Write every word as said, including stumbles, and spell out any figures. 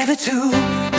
never to